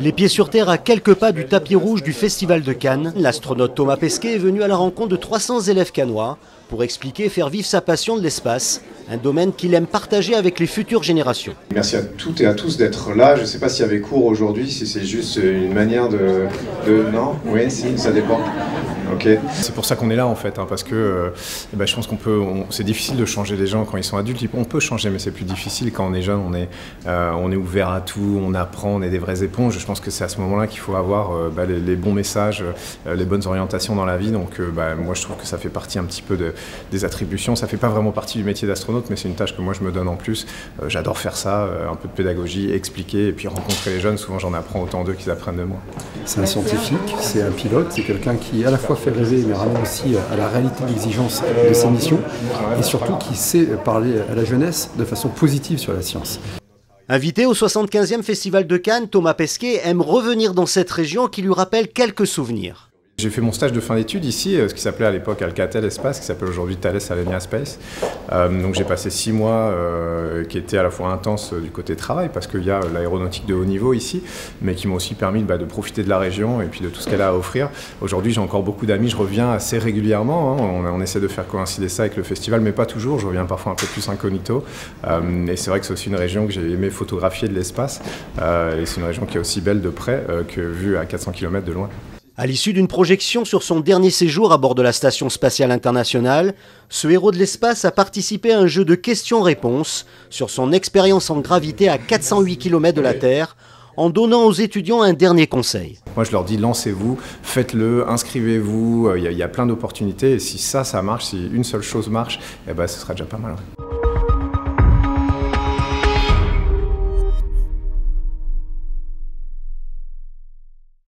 Les pieds sur terre à quelques pas du tapis rouge du Festival de Cannes, l'astronaute Thomas Pesquet est venu à la rencontre de 300 élèves cannois pour expliquer et faire vivre sa passion de l'espace, un domaine qu'il aime partager avec les futures générations. Merci à toutes et à tous d'être là. Je ne sais pas s'il y avait cours aujourd'hui, si c'est juste une manière de... Non ? Oui, si, ça dépend. Okay. C'est pour ça qu'on est là en fait, hein, parce que je pense qu'on peut, c'est difficile de changer les gens quand ils sont adultes, on peut changer mais c'est plus difficile quand on est jeune, on est ouvert à tout, on apprend, on est des vraies éponges. Je pense que c'est à ce moment-là qu'il faut avoir les bons messages, les bonnes orientations dans la vie, donc moi je trouve que ça fait partie un petit peu des attributions, ça fait pas vraiment partie du métier d'astronaute mais c'est une tâche que moi je me donne en plus, j'adore faire ça, un peu de pédagogie, expliquer et puis rencontrer les jeunes, souvent j'en apprends autant d'eux qu'ils apprennent de moi. C'est un scientifique, c'est un pilote, c'est quelqu'un qui à la fois fait rêver, mais ramène aussi à la réalité d'exigence de ses missions, et surtout qui sait parler à la jeunesse de façon positive sur la science. Invité au 75e Festival de Cannes, Thomas Pesquet aime revenir dans cette région qui lui rappelle quelques souvenirs. J'ai fait mon stage de fin d'études ici, ce qui s'appelait à l'époque Alcatel Espace, qui s'appelle aujourd'hui Thales Alenia Space. Donc j'ai passé 6 mois qui étaient à la fois intenses du côté travail, parce qu'il y a l'aéronautique de haut niveau ici, mais qui m'ont aussi permis de profiter de la région et puis de tout ce qu'elle a à offrir. Aujourd'hui j'ai encore beaucoup d'amis, je reviens assez régulièrement, hein. On essaie de faire coïncider ça avec le festival, mais pas toujours, je reviens parfois un peu plus incognito. Et c'est vrai que c'est aussi une région que j'ai aimé photographier de l'espace, et c'est une région qui est aussi belle de près que vue à 400 km de loin. À l'issue d'une projection sur son dernier séjour à bord de la Station Spatiale Internationale, ce héros de l'espace a participé à un jeu de questions-réponses sur son expérience en gravité à 408 km de la Terre, en donnant aux étudiants un dernier conseil. Moi je leur dis lancez-vous, faites-le, inscrivez-vous, il y a plein d'opportunités et si ça marche, si une seule chose marche, eh ben, ce sera déjà pas mal.